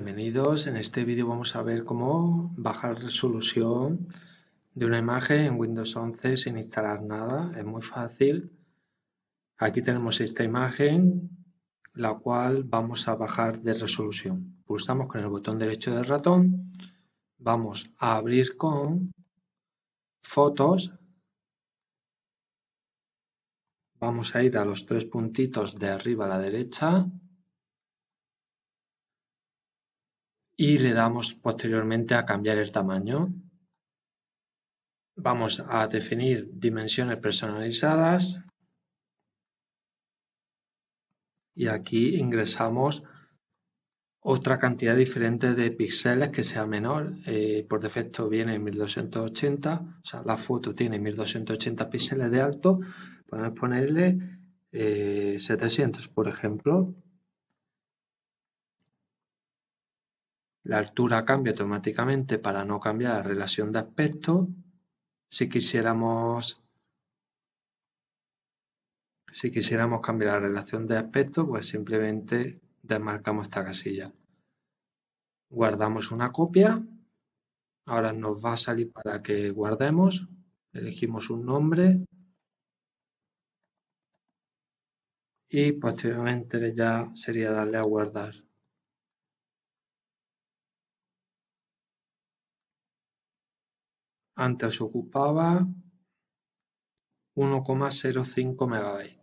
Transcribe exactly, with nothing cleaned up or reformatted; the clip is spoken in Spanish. Bienvenidos, en este vídeo vamos a ver cómo bajar resolución de una imagen en Windows once sin instalar nada. Es muy fácil. Aquí tenemos esta imagen, la cual vamos a bajar de resolución. Pulsamos con el botón derecho del ratón, vamos a abrir con Fotos, vamos a ir a los tres puntitos de arriba a la derecha y le damos posteriormente a cambiar el tamaño. Vamos a definir dimensiones personalizadas y aquí ingresamos otra cantidad diferente de píxeles que sea menor. Eh, por defecto viene mil doscientos ochenta, o sea, la foto tiene mil doscientos ochenta píxeles de alto. Podemos ponerle eh, setecientos, por ejemplo. La altura cambia automáticamente para no cambiar la relación de aspecto. Si quisiéramos, si quisiéramos cambiar la relación de aspecto, pues simplemente desmarcamos esta casilla. Guardamos una copia. Ahora nos va a salir para que guardemos. Elegimos un nombre. Y posteriormente ya sería darle a guardar. Antes ocupaba uno coma cero cinco megabytes.